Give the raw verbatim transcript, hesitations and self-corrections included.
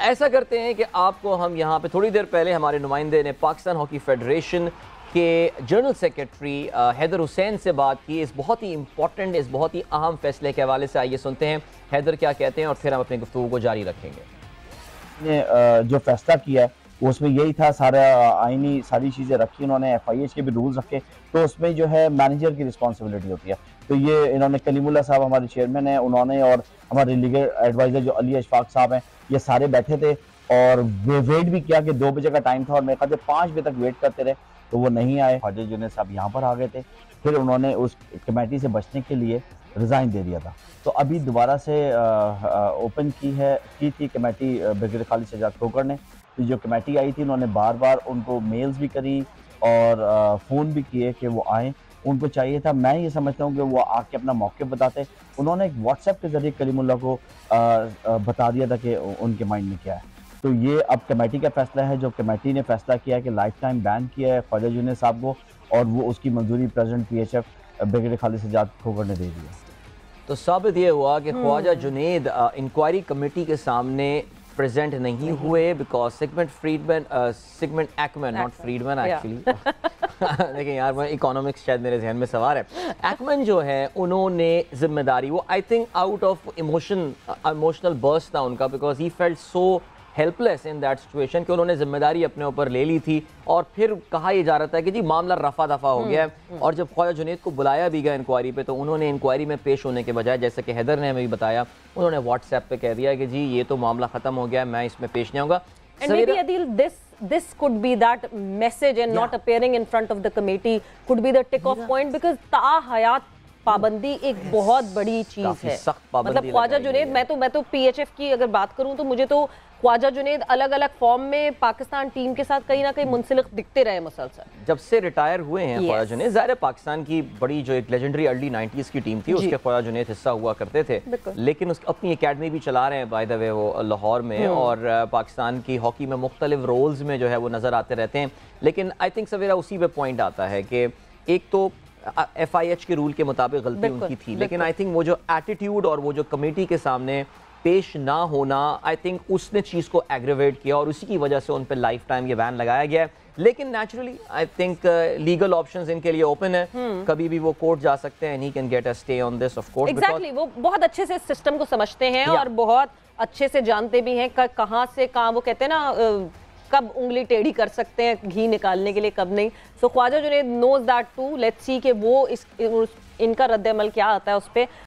ऐसा करते हैं कि आपको हम यहाँ पे थोड़ी देर पहले हमारे नुमाइंदे ने पाकिस्तान हॉकी फेडरेशन के जनरल सेक्रेटरी हैदर हुसैन से बात की इस बहुत ही इम्पोर्टेंट इस बहुत ही अहम फैसले के हवाले से। आइए सुनते हैं हैदर क्या कहते हैं और फिर हम अपनी गुफ्तगू को जारी रखेंगे। ने जो फैसला किया है वो उसमें यही था, सारा आइनी सारी चीज़ें रखी उन्होंने, एफ आई एच के भी रूल्स रखे, तो उसमें जो है मैनेजर की रिस्पॉन्सिबिलिटी होती है। तो ये इन्होंने कलीमुल्ला साहब हमारे चेयरमैन हैं, उन्होंने और हमारे लीगल एडवाइज़र जो अली अशफाक साहब हैं, ये सारे बैठे थे और वे वेट भी किया कि दो बजे का टाइम था और मेरे ख्याल से पाँच बजे तक वेट करते रहे तो वो नहीं आए। ख्वाजा जुनैद साहब यहाँ पर आ गए थे, फिर उन्होंने उस कमेटी से बचने के लिए रिज़ाइन दे दिया था। तो अभी दोबारा से आ, आ, ओपन की है की थी कमेटी ब्रिगेडियर खालिद सज्जाद ठोकर ने। तो जो कमेटी आई थी उन्होंने बार बार उनको मेल्स भी करी और फ़ोन भी किए कि वो आएँ, उनको चाहिए था। मैं ये समझता हूँ कि वो आके अपना मौक़िफ़ बताते। उन्होंने एक व्हाट्सएप के ज़रिए कलीमुल्लाह को आ, आ, बता दिया था कि उनके माइंड में क्या है। तो ये अब कमेटी का फैसला है, जो कमेटी ने फैसला किया है कि लाइफ टाइम बैन किया है ख्वाजा जुनैद साहब को, और वो उसकी मंजूरी president P H F brigadier Khalid Sajjad Khokhar ने दे दी है। तो साबित ये हुआ कि ख्वाजा जुनैद इंक्वायरी कमेटी के सामने प्रेजेंट नहीं हुए because Sigmund Freedman Sigmund Ekman not Freedman actually देखिए यार मैं इकोनॉमिक्स शायद मेरे जहन में सवार है। एक्मैन जो है उन्होंने जिम्मेदारी वो I think out of emotion emotional burst था उनका because he felt so helpless in that situation कि उन्होंने जिम्मेदारी अपने ऊपर ले ली थी और फिर कहा यह जा रहा था कि जी मामला रफा दफा हो गया है। और जब ख्वाजा जुनैद को बुलाया भी गया इंक्वायरी पे तो उन्होंने इंक्वायरी में पेश होने के बजाय, जैसे कि हैदर ने हमें बताया, उन्होंने व्हाट्सएप पे कह दिया कि जी ये तो मामला ख़त्म हो गया है, मैं इसमें पेश नहीं आऊँगा। And maybe Adil, this this could be that message and yeah. not appearing in front of the committee could be the tick off yeah. point because ताहयात पाबंदी एक बहुत बड़ी चीज़ है। मतलब ख्वाजा जुनैद, मैं तो मैं तो पीएचएफ की अगर बात करूं तो मुझे तो ख्वाजा जुनैद अलग अलग फॉर्म में पाकिस्तान टीम के साथ कहीं ना कहीं मुंसलिक दिखते रहे मुसलसल। जब से रिटायर हुए हैं ख्वाजा जुनैद, ज़ाहिर है पाकिस्तान की बड़ी जो एक लेजेंडरी अर्ली नाइन्टीज़ की टीम थी उसके ख्वाजा जुनैद हिस्सा हुआ करते थे, लेकिन उसकी अपनी अकेडमी भी चला रहे हैं बाय द वे वो लाहौर में, और पाकिस्तान की हॉकी में मुख्तलिफ रोल्स में जो है वो नज़र आते रहते हैं। लेकिन आई थिंक सवेरा उसी पे पॉइंट आता है कि एक तो एफ आई एच के रूल के मुताबिक गलती उनकी थी, लेकिन आई थिंक वो जो एटीट्यूड और वो जो कमेटी के सामने पेश ना होना, आई थिंक उसने चीज़ को एग्रेवेट किया और उसी की वजह से उन पर लाइफ टाइम ये बैन लगाया गया है। लेकिन naturally I think legal options इनके लिए ओपन है, कभी भी वो कोर्ट जा सकते हैं। Can get a stay on this of course. Exactly, वो बहुत अच्छे से सिस्टम को समझते हैं yeah. और बहुत अच्छे से जानते भी हैं कहाँ से कहाँ, वो कहते हैं ना कब उंगली टेढ़ी कर सकते हैं घी निकालने के लिए, कब नहीं। So Khwaja Junaid knows that too, let's see कि वो इस, इस इनका रद्द अमल क्या आता है उस पर।